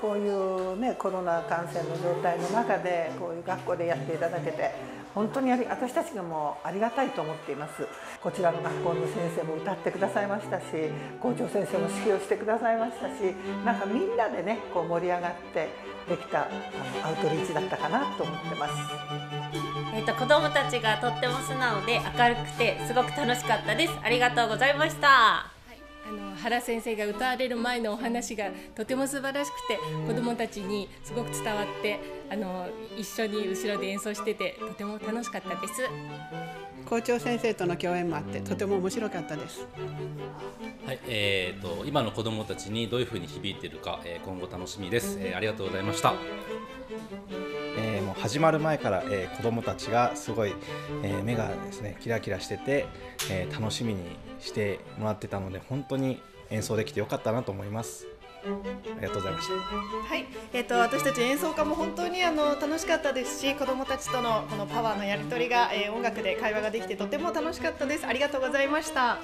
こういうね、コロナ感染の状態の中でこういう学校でやっていただけて、本当に私たちがもうありがたいと思っています。こちらの学校の先生も歌ってくださいましたし、校長先生も指揮をしてくださいましたし、なんかみんなでねこう盛り上がってできたアウトリーチだったかなと思ってます。子どもたちがとっても素直で明るくてすごく楽しかったです。ありがとうございました。原先生が歌われる前のお話がとても素晴らしくて、子どもたちにすごく伝わって、一緒に後ろで演奏しててとても楽しかったです。校長先生との共演もあってとても面白かったです。はい、今の子どもたちにどういうふうに響いているか、今後楽しみです。ありがとうございました。もう始まる前から、子どもたちがすごい、目がですねキラキラしてて、楽しみにしてもらってたので、本当に演奏できてよかったなと思います。ありがとうございました。はい、私たち演奏家も本当に楽しかったですし、子どもたちとのこのパワーのやり取りが、音楽で会話ができてとても楽しかったです。ありがとうございました。